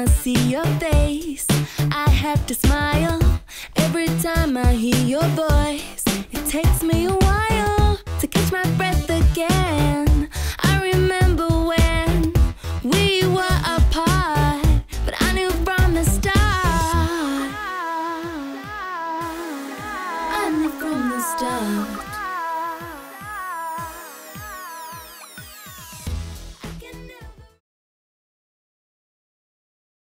I see your face, I have to smile. Every time I hear your voice, it takes me a while to catch my breath again.